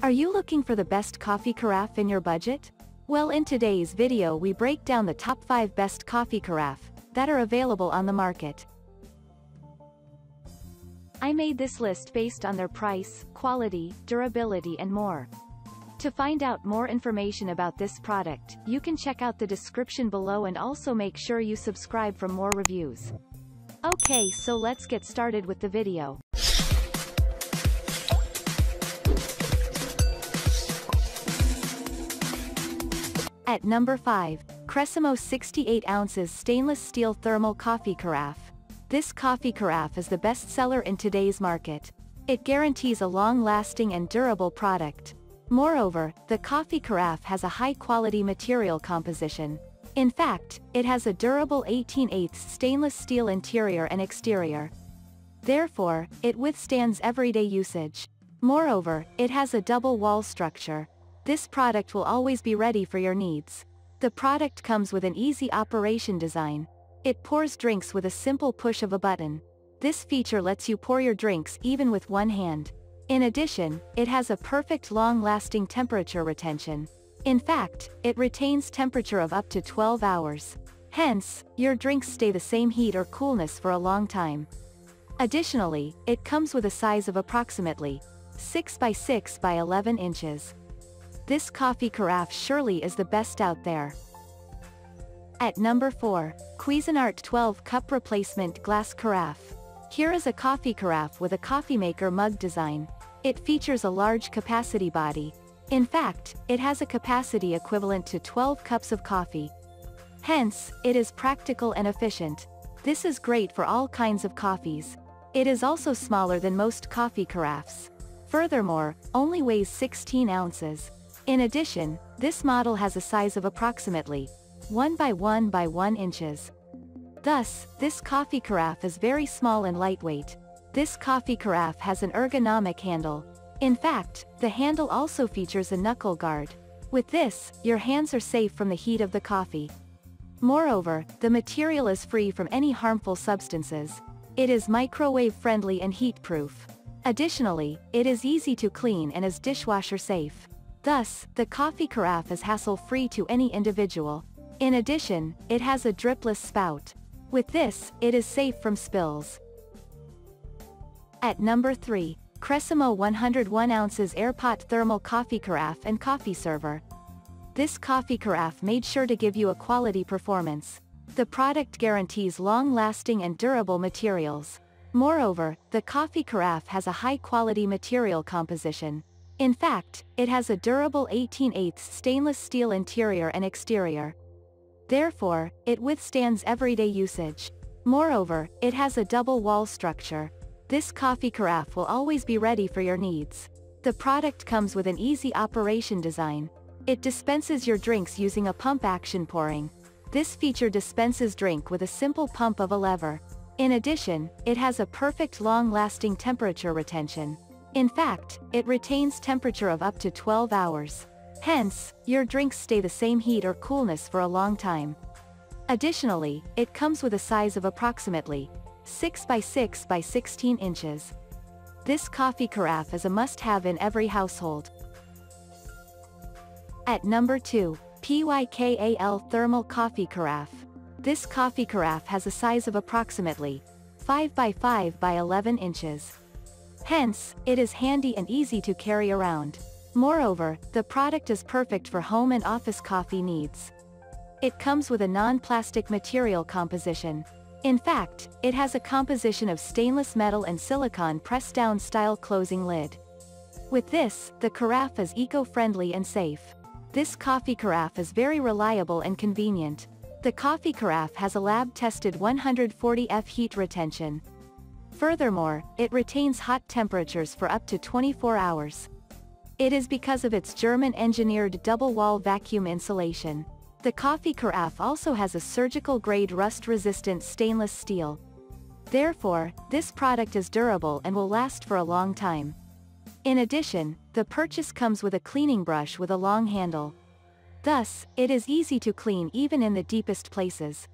Are you looking for the best coffee carafe in your budget? Well, in today's video we break down the top 5 best coffee carafe that are available on the market. I made this list based on their price, quality, durability and more. To find out more information about this product, you can check out the description below and also make sure you subscribe for more reviews. Okay, so let's get started with the video. At number 5, Cresimo 68 ounces stainless steel thermal coffee carafe. This coffee carafe is the bestseller in today's market. It guarantees a long-lasting and durable product. Moreover, the coffee carafe has a high-quality material composition. In fact, it has a durable 18/8 stainless steel interior and exterior. Therefore, it withstands everyday usage. Moreover, it has a double wall structure. This product will always be ready for your needs. The product comes with an easy operation design. It pours drinks with a simple push of a button. This feature lets you pour your drinks even with one hand. In addition, it has a perfect long-lasting temperature retention. In fact, it retains temperature of up to 12 hours. Hence, your drinks stay the same heat or coolness for a long time. Additionally, it comes with a size of approximately 6 by 6 by 11 inches. This coffee carafe surely is the best out there. At number 4, Cuisinart 12 Cup Replacement Glass Carafe. Here is a coffee carafe with a coffee maker mug design. It features a large capacity body. In fact, it has a capacity equivalent to 12 cups of coffee. Hence, it is practical and efficient. This is great for all kinds of coffees. It is also smaller than most coffee carafes. Furthermore, only weighs 16 ounces. In addition, this model has a size of approximately 1 by 1 by 1 inches. Thus, this coffee carafe is very small and lightweight. This coffee carafe has an ergonomic handle. In fact, the handle also features a knuckle guard. With this, your hands are safe from the heat of the coffee. Moreover, the material is free from any harmful substances. It is microwave-friendly and heat-proof. Additionally, it is easy to clean and is dishwasher-safe. Thus, the coffee carafe is hassle-free to any individual. In addition, it has a dripless spout. With this, it is safe from spills. At number 3, Cresimo 101 ounces AirPot Thermal Coffee Carafe and Coffee Server. This coffee carafe made sure to give you a quality performance. The product guarantees long-lasting and durable materials. Moreover, the coffee carafe has a high-quality material composition. In fact, it has a durable 18/8 stainless steel interior and exterior. Therefore, it withstands everyday usage. Moreover, it has a double wall structure. This coffee carafe will always be ready for your needs. The product comes with an easy operation design. It dispenses your drinks using a pump action pouring. This feature dispenses drink with a simple pump of a lever. In addition, it has a perfect long-lasting temperature retention. In fact, it retains temperature of up to 12 hours. Hence, your drinks stay the same heat or coolness for a long time. Additionally, it comes with a size of approximately 6 by 6 by 16 inches. This coffee carafe is a must-have in every household. At number 2, PYKAL Thermal Coffee Carafe. This coffee carafe has a size of approximately 5 by 5 by 11 inches. Hence, it is handy and easy to carry around. Moreover, the product is perfect for home and office coffee needs. It comes with a non-plastic material composition. In fact, it has a composition of stainless metal and silicone press-down style closing lid. With this, the carafe is eco-friendly and safe. This coffee carafe is very reliable and convenient. The coffee carafe has a lab-tested 140°F heat retention. Furthermore, it retains hot temperatures for up to 24 hours. It is because of its German-engineered double-wall vacuum insulation. The coffee carafe also has a surgical-grade rust-resistant stainless steel. Therefore, this product is durable and will last for a long time. In addition, the purchase comes with a cleaning brush with a long handle. Thus, it is easy to clean even in the deepest places.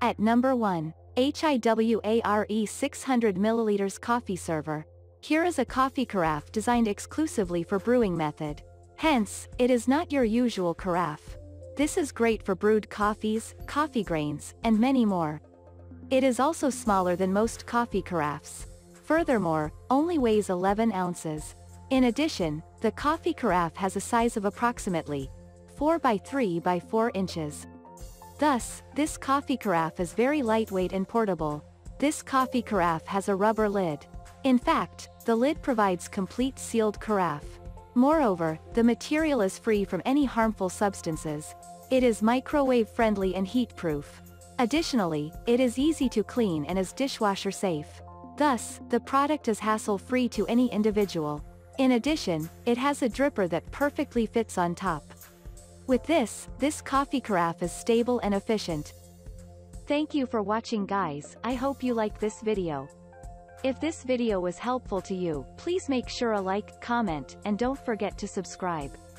At number 1, HIWARE 600 ml Coffee Server. Here is a coffee carafe designed exclusively for brewing method. Hence, it is not your usual carafe. This is great for brewed coffees, coffee grains, and many more. It is also smaller than most coffee carafes. Furthermore, only weighs 11 ounces. In addition, the coffee carafe has a size of approximately 4 by 3 by 4 inches. Thus, this coffee carafe is very lightweight and portable. This coffee carafe has a rubber lid. In fact, the lid provides complete sealed carafe. Moreover, the material is free from any harmful substances. It is microwave-friendly and heat-proof. Additionally, it is easy to clean and is dishwasher-safe. Thus, the product is hassle-free to any individual. In addition, it has a dripper that perfectly fits on top. With this coffee carafe is stable and efficient. Thank you for watching, guys. I hope you liked this video. If this video was helpful to you, please make sure a like, comment, and don't forget to subscribe.